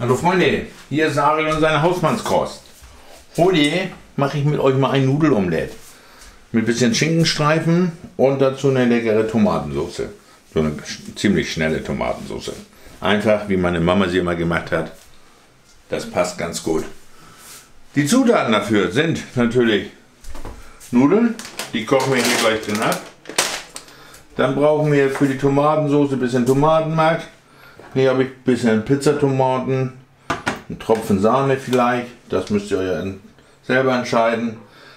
Hallo Freunde, hier ist Ariel und seine Hausmannskost. Heute mache ich mit euch mal ein Nudelomelett mit ein bisschen Schinkenstreifen und dazu eine leckere Tomatensauce. So eine ziemlich schnelle Tomatensauce. Einfach, wie meine Mama sie immer gemacht hat. Das passt ganz gut. Die Zutaten dafür sind natürlich Nudeln. Die kochen wir hier gleich drin ab. Dann brauchen wir für die Tomatensauce ein bisschen Tomatenmark. Hier habe ich ein bisschen Pizzatomaten, einen Tropfen Sahne vielleicht, das müsst ihr euch selber entscheiden.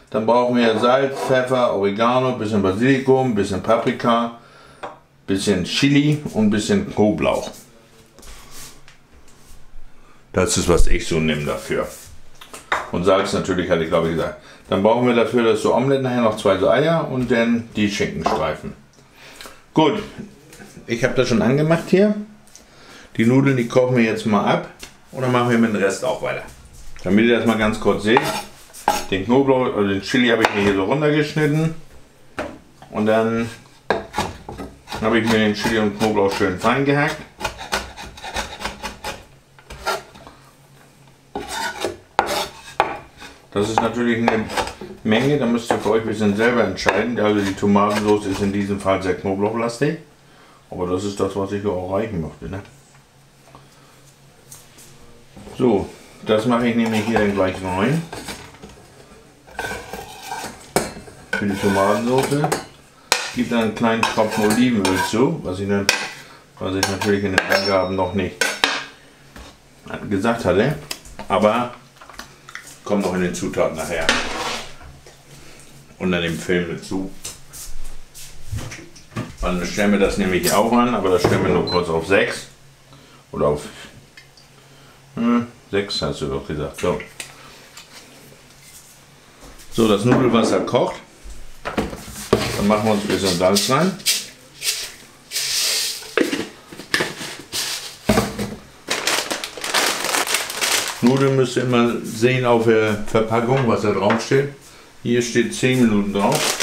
Dann brauchen wir Salz, Pfeffer, Oregano, ein bisschen Basilikum, ein bisschen Paprika, ein bisschen Chili und ein bisschen Knoblauch. Das ist, was ich so nehme dafür. Und Salz natürlich, hatte ich glaube ich gesagt. Dann brauchen wir dafür das so Omelette nachher noch zwei so Eier und dann die Schinkenstreifen. Gut, ich habe das schon angemacht hier. Die Nudeln, die kochen wir jetzt mal ab und dann machen wir mit dem Rest auch weiter. Damit ihr das mal ganz kurz seht, den Knoblauch oder den Chili habe ich mir hier so runtergeschnitten und dann habe ich mir den Chili und Knoblauch schön fein gehackt. Das ist natürlich eine Menge, da müsst ihr für euch ein bisschen selber entscheiden. Also die Tomatensauce ist in diesem Fall sehr knoblauchlastig, aber das ist das, was ich auch erreichen möchte, ne? So, das mache ich nämlich hier dann gleich rein für die Tomatensauce. Ich gebe dann einen kleinen Tropfen Olivenöl zu, was ich natürlich in den Angaben noch nicht gesagt hatte, aber kommt auch in den Zutaten nachher unter dem Film dazu. Dann stellen wir das nämlich auch an, aber das stellen wir nur kurz auf 6 oder auf 6 hast du doch gesagt. So, das Nudelwasser kocht. Dann machen wir uns ein bisschen Salz rein. Nudeln müsst ihr immer sehen auf der Verpackung, was da drauf steht. Hier steht 10 Minuten drauf.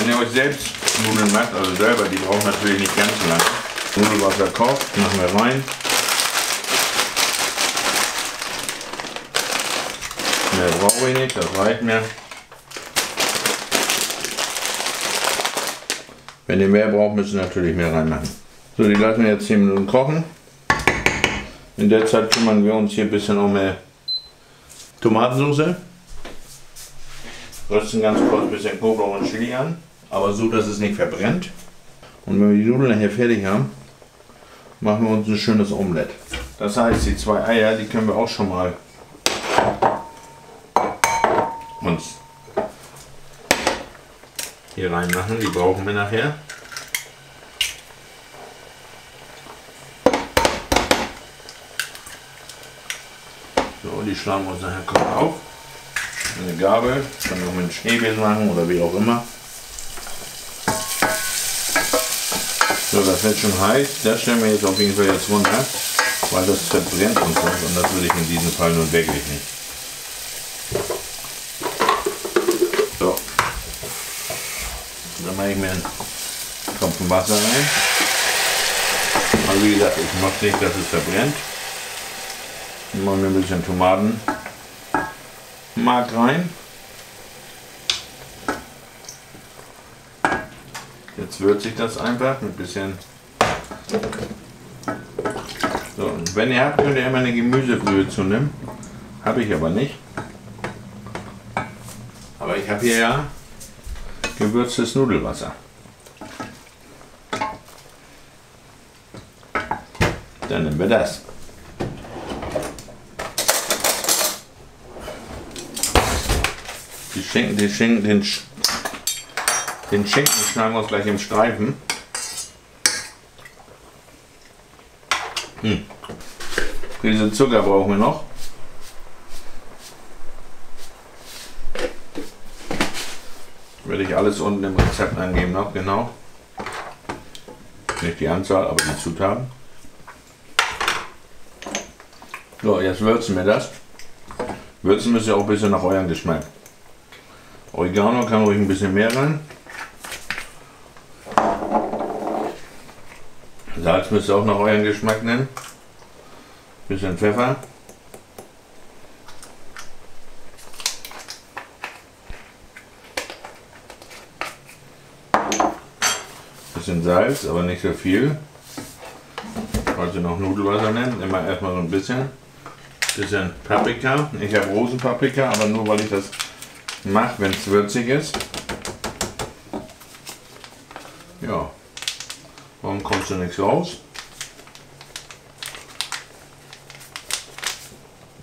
Wenn ihr euch selbst Nudeln macht, also selber, die brauchen natürlich nicht ganz so lange. Nudelwasser kocht, machen wir rein. Mehr brauche ich nicht, das reicht mir. Wenn ihr mehr braucht, müsst ihr natürlich mehr reinmachen. So, die lassen wir jetzt 10 Minuten kochen. In der Zeit kümmern wir uns hier ein bisschen um eine Tomatensauce. Rösten ganz kurz ein bisschen Knoblauch und Chili an, aber so, dass es nicht verbrennt. Und wenn wir die Nudeln nachher fertig haben, machen wir uns ein schönes Omelett. Das heißt, die zwei Eier, die können wir auch schon mal uns hier reinmachen, die brauchen wir nachher. So, die schlagen wir uns nachher kurz auf. Eine Gabel, können wir auch mit einem Schneebesen machen oder wie auch immer. So, das wird schon heiß. Das stellen wir jetzt auf jeden Fall jetzt runter, weil das verbrennt uns sonst und das will ich in diesem Fall nun wirklich nicht. Dann mache ich mir einen Tropfen Wasser rein. Also wie gesagt, ich möchte nicht, dass es verbrennt. Dann machen wir ein bisschen Tomatenmark rein. Jetzt würze ich das einfach mit ein bisschen. So, und wenn ihr habt, könnt ihr immer eine Gemüsebrühe zunehmen. Habe ich aber nicht. Aber ich habe hier ja gewürztes Nudelwasser. Dann nehmen wir das. Den Schinken schneiden wir uns gleich im Streifen. Diesen Zucker brauchen wir noch. Werde ich alles unten im Rezept angeben noch, genau. Nicht die Anzahl, aber die Zutaten. So, jetzt würzen wir das. Würzen müsst ihr auch ein bisschen nach eurem Geschmack. Oregano kann ruhig ein bisschen mehr rein. Salz müsst ihr auch nach eurem Geschmack nehmen. Bisschen Pfeffer. Bisschen Salz, aber nicht so viel. Wollt ihr noch Nudelwasser nehmen? Immer erstmal so ein bisschen. Bisschen Paprika. Ich habe Rosenpaprika, aber nur weil ich das mache, wenn es würzig ist. Ja. Warum kommst du nichts raus?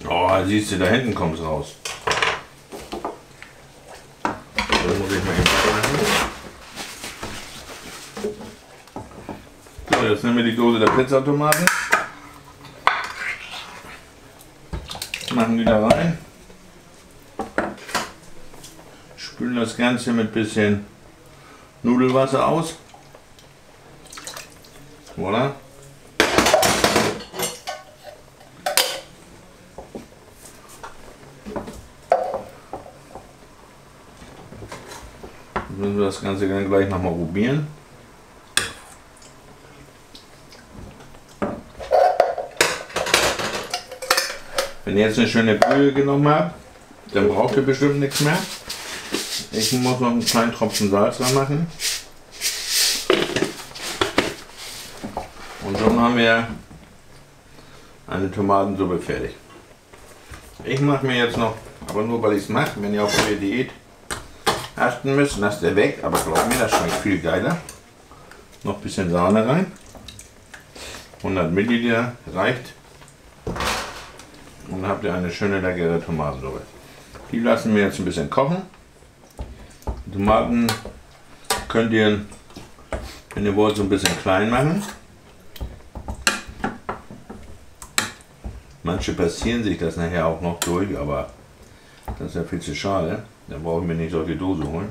Oh, siehst du, da hinten kommt es raus. Das muss ich mal eben machen. So, jetzt nehmen wir die Dose der Pizzatomaten. Machen die da rein. Spülen das Ganze mit ein bisschen Nudelwasser aus. Voilà. Müssen wir das Ganze dann gleich nochmal probieren. Wenn ihr jetzt eine schöne Brühe genommen habt, dann braucht ihr bestimmt nichts mehr. Ich muss noch einen kleinen Tropfen Salz dran machen. Und schon haben wir eine Tomatensuppe fertig. Ich mache mir jetzt noch, aber nur weil ich es mache, wenn ihr auf eure Diät achten müsst, lasst ihr weg, aber glaubt mir, das schmeckt viel geiler. Noch ein bisschen Sahne rein, 100 Milliliter reicht. Und dann habt ihr eine schöne, leckere Tomatensuppe. Die lassen wir jetzt ein bisschen kochen. Die Tomaten könnt ihr, wenn ihr wollt, so ein bisschen klein machen. Manche passieren sich das nachher auch noch durch, aber das ist ja viel zu schade. Dann brauchen wir nicht solche Dose holen.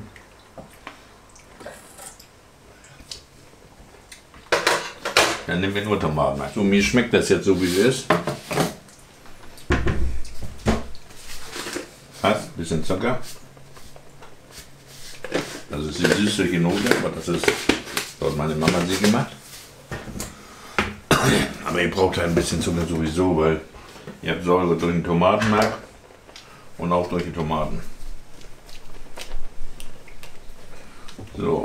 Dann nehmen wir nur Tomaten. Also mir schmeckt das jetzt so, wie es ist. Passt, ein bisschen Zucker. Das ist die süßliche Note, aber das ist, dort meine Mama sie gemacht. Aber ihr braucht ein bisschen Zucker sowieso, weil ihr habt Säure durch den Tomatenmark und auch durch die Tomaten. So.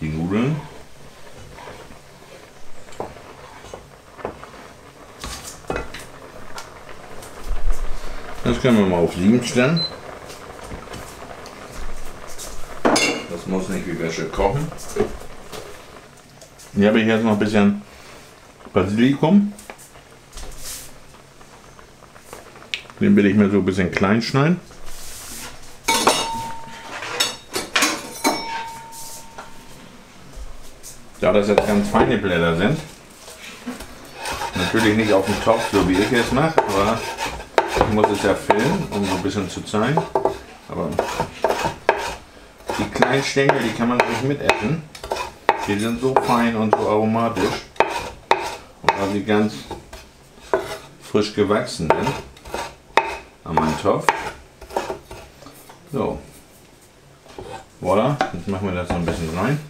Die Nudeln. Das können wir mal auf 7 stellen. Das muss nicht wie Wäsche kochen. Hier habe ich jetzt noch ein bisschen Basilikum. Den will ich mir so ein bisschen klein schneiden. Da das jetzt ganz feine Blätter sind, natürlich nicht auf dem Topf, so wie ich es mache, aber ich muss es ja filmen, um so ein bisschen zu zeigen. Aber die kleinen Stängel, die kann man nicht mitessen. Die sind so fein und so aromatisch. Und weil sie ganz frisch gewachsen sind. An meinen Topf. So. Voilà. Jetzt machen wir das noch ein bisschen rein.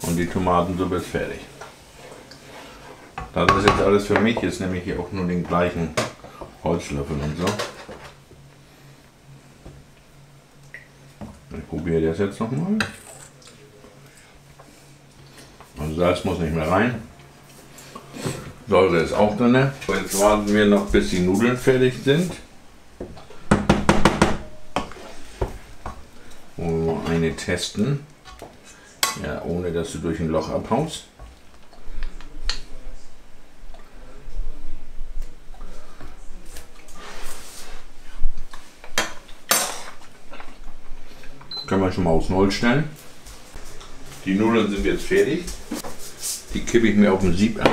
Und die Tomatensuppe ist fertig. Das ist jetzt alles für mich. Jetzt nehme ich hier auch nur den gleichen Holzlöffel und so. Ich probiere das jetzt nochmal. Also Salz muss nicht mehr rein. Säure ist auch drin. Jetzt warten wir noch, bis die Nudeln fertig sind. Und noch eine testen. Ja, ohne dass du durch ein Loch abhaust. Können wir schon mal aufs Null stellen. Die Nudeln sind jetzt fertig. Die kippe ich mir auf dem Sieb an.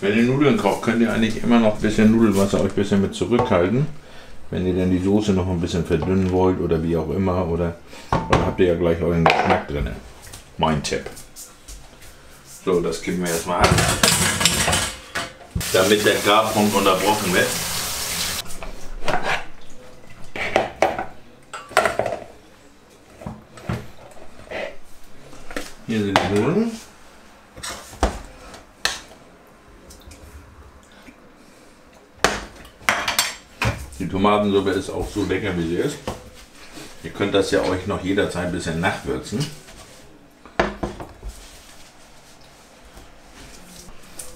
Wenn ihr Nudeln kocht, könnt ihr eigentlich immer noch ein bisschen Nudelwasser euch ein bisschen mit zurückhalten. Wenn ihr dann die Soße noch ein bisschen verdünnen wollt oder wie auch immer, oder dann habt ihr ja gleich euren Geschmack drin. Mein Tipp. So, das geben wir jetzt mal an, damit der Garpunkt unterbrochen wird. Hier sind die Bohnen. Die Tomatensuppe ist auch so lecker, wie sie ist. Ihr könnt das ja euch noch jederzeit ein bisschen nachwürzen.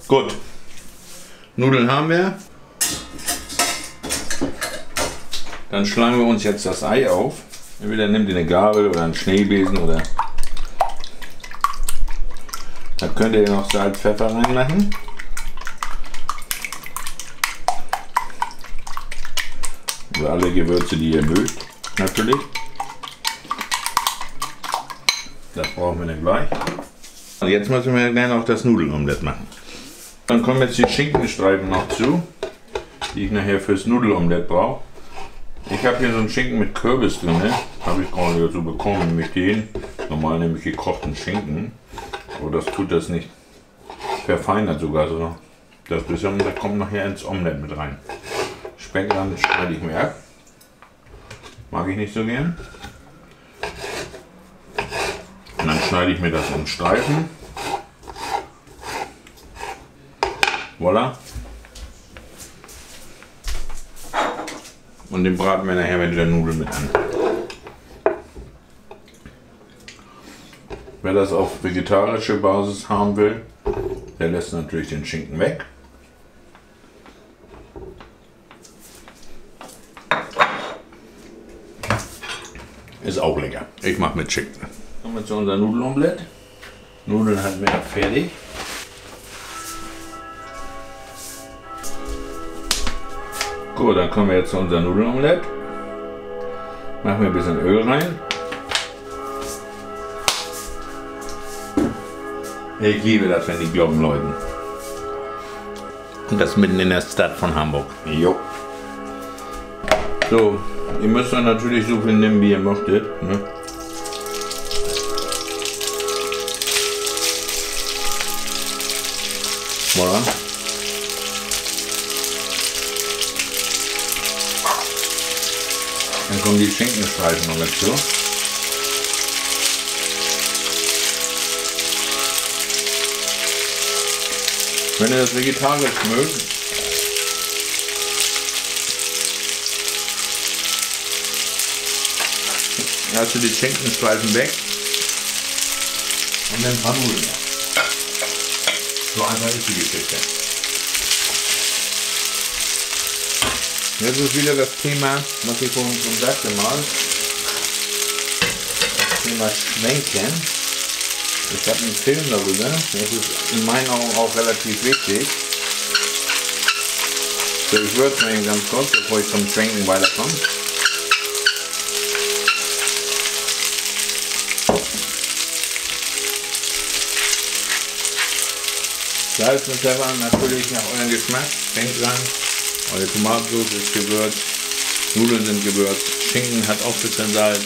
Gut, Nudeln haben wir. Dann schlagen wir uns jetzt das Ei auf. Entweder nehmt ihr eine Gabel oder einen Schneebesen oder... Da könnt ihr noch Salz, Pfeffer reinmachen. Also alle Gewürze, die ihr mögt, natürlich. Das brauchen wir dann gleich. Und jetzt müssen wir gerne auch das Nudelomelett machen. Dann kommen jetzt die Schinkenstreifen noch zu, die ich nachher fürs Nudelomelett brauche. Ich habe hier so einen Schinken mit Kürbis drin, habe ich gerade dazu bekommen, nämlich den. Normal nämlich gekochten Schinken, aber das tut das nicht. Verfeinert sogar so. Das bisschen, das kommt nachher ins Omelett mit rein. Speckland schneide ich mir ab. Mag ich nicht so gern. Und dann schneide ich mir das in Streifen. Voilà. Und den braten wir nachher mit der Nudel mit an. Wer das auf vegetarische Basis haben will, der lässt natürlich den Schinken weg. Ist auch lecker. Ich mache mit Schinken. Kommen wir zu unserem Nudelomelett. Nudeln hatten wir ja fertig. Gut, dann kommen wir jetzt zu unserem Nudelomelett. Machen wir ein bisschen Öl rein. Ich liebe das, wenn die Glocken läuten. Und das mitten in der Stadt von Hamburg. Jo. So, ihr müsst dann natürlich so viel nehmen, wie ihr möchtet. Ne? Voilà. Dann kommen die Schinkenstreifen noch dazu. Wenn ihr das vegetarisch mögt, lasst ihr die Schinkenstreifen weg und dann ein paar Nudeln. So einfach ist die Geschichte. Jetzt ist wieder das Thema, was ich vorhin schon sagte mal. Das Thema Schwenken. Ich habe einen Film darüber. Das ist in meinen Augen auch relativ wichtig. So, ich würze mir ganz kurz, bevor ich zum Schwenken weiterkomme. Salz und Pfeffer natürlich nach eurem Geschmack. Denkt dran. Eure Tomatensauce ist gewürzt, Nudeln sind gewürzt, Schinken hat auch ein bisschen Salz,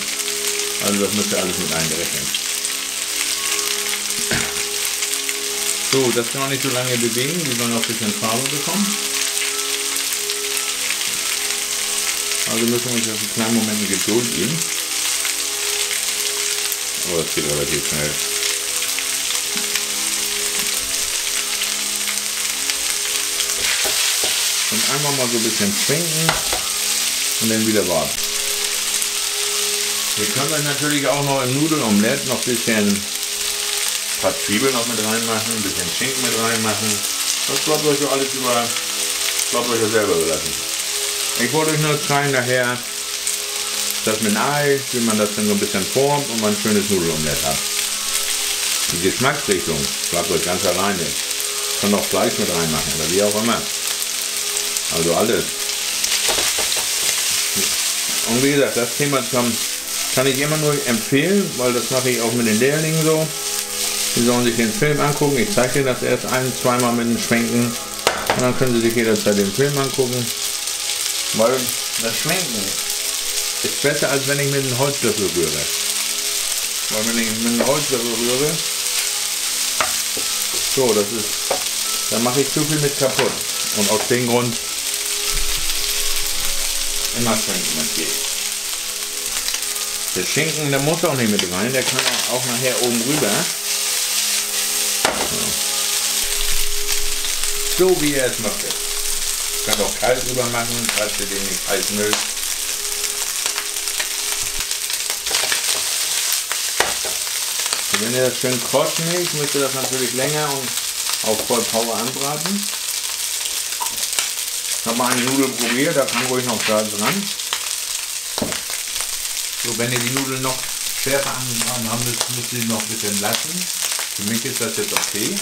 also das müsst ihr alles mit einberechnen. So, das kann man nicht so lange bewegen, die sollen noch ein bisschen Farbe bekommen. Also müssen wir uns jetzt einen kleinen Moment Geduld geben. Aber das geht relativ schnell. Und einmal mal so ein bisschen schwenken und dann wieder warten. Ihr könnt euch natürlich auch noch im Nudelomelett noch ein bisschen ein paar Zwiebeln noch mit reinmachen, ein bisschen Schinken mit reinmachen. Das bleibt euch so alles selber überlassen. Ich wollte euch nur zeigen nachher, das mit Ei, wie man das dann so ein bisschen formt und man ein schönes Nudelomelett hat. Die Geschmacksrichtung bleibt euch ganz alleine. Ihr könnt auch Fleisch mit reinmachen oder wie auch immer. Also alles. Und wie gesagt, das Thema kann ich immer nur empfehlen, weil das mache ich auch mit den Lehrlingen so. Die sollen sich den Film angucken. Ich zeige das erst zweimal mit dem Schwenken. Und dann können sie sich jederzeit den Film angucken. Weil das Schwenken ist besser, als wenn ich mit einem Holzlöffel rühre. Weil wenn ich mit einem Holzlöffel rühre, So, das ist, da mache ich zu viel mit kaputt. Und aus dem Grund immer schwenken, das geht. Der Schinken, der muss auch nicht mit rein, der kann auch nachher oben rüber. So, so wie er es möchte. Ich kann auch kalt rüber machen, falls ihr den nicht heiß mögt. Wenn ihr das schön kross macht, müsst ihr das natürlich länger und auf Vollpower anbraten. Ich habe mal eine Nudel probiert, da kann ruhig noch Salz ran. So, wenn ihr die Nudeln noch schärfer angebraten haben müsst, müsst ihr sie noch ein bisschen lassen. Für mich ist das jetzt okay.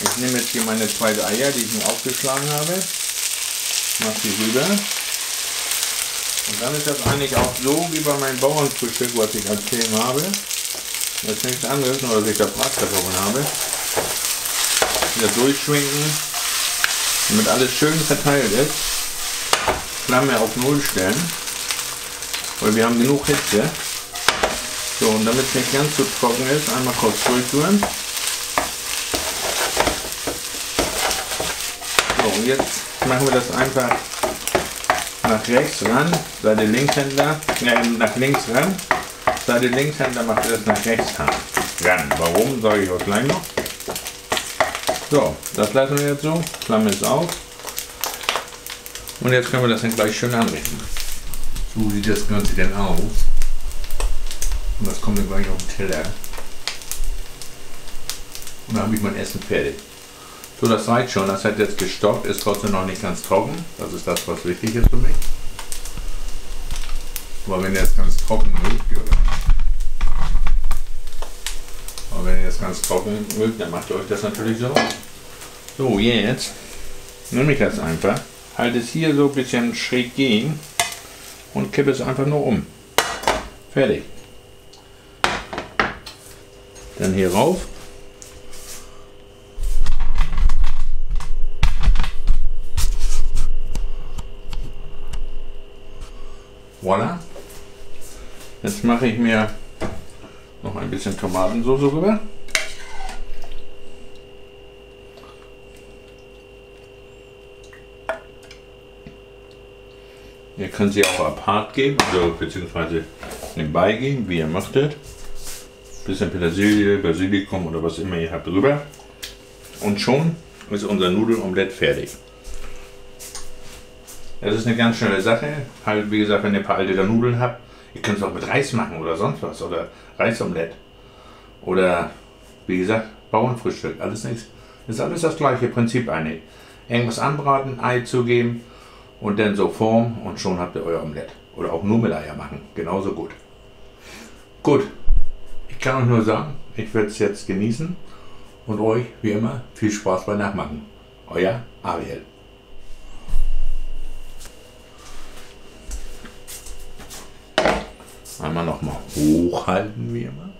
Ich nehme jetzt hier meine zwei Eier, die ich mir aufgeschlagen habe. Mache die rüber. Und dann ist das eigentlich auch so wie bei meinem Bauernfrühstück, was ich erzählt habe. Das ist nichts anderes, nur dass ich da Bratkartoffeln habe. Wieder durchschwenken, damit alles schön verteilt ist. Flamme auf 0 stellen, weil wir haben genug Hitze. So, und damit es nicht ganz so trocken ist, einmal kurz durchrühren. So, und jetzt machen wir das einfach nach rechts ran, seid ihr Linkshändler, nach links ran, seid ihr Linkshändler, macht ihr das nach rechts ran. Warum, sage ich euch gleich noch. So, das lassen wir jetzt so, Flamme ist auf. Und jetzt können wir das dann gleich schön anrichten. So sieht das Ganze dann aus. Und das kommt dann gleich auf den Teller. Und dann habe ich mein Essen fertig. So, das reicht schon, das hat jetzt gestockt, ist trotzdem noch nicht ganz trocken. Das ist das, was wichtig ist für mich. Aber wenn ihr das ganz trocken mögt, dann macht ihr euch das natürlich so. So, jetzt nehme ich das einfach, halte es hier so ein bisschen schräg gegen und kippe es einfach nur um. Fertig. Dann hier rauf. Voilà. Jetzt mache ich mir noch ein bisschen Tomatensauce rüber. Ihr könnt sie auch apart geben, also beziehungsweise nebenbei geben, wie ihr möchtet. Ein bisschen Petersilie, Basilikum oder was immer ihr habt drüber. Und schon ist unser Nudelomelett fertig. Das ist eine ganz schnelle Sache, halt wie gesagt, wenn ihr ein paar alte Nudeln habt, ihr könnt es auch mit Reis machen oder sonst was oder Reisomelett oder wie gesagt, Bauernfrühstück, alles nichts. Das ist alles das gleiche Prinzip eigentlich. Irgendwas anbraten, Ei zugeben und dann so formen und schon habt ihr euer Omelett. Oder auch nur mit Eier machen, genauso gut. Gut, ich kann euch nur sagen, ich werde es jetzt genießen und euch wie immer viel Spaß beim Nachmachen. Euer Ariel. Einmal nochmal hochhalten, wie immer.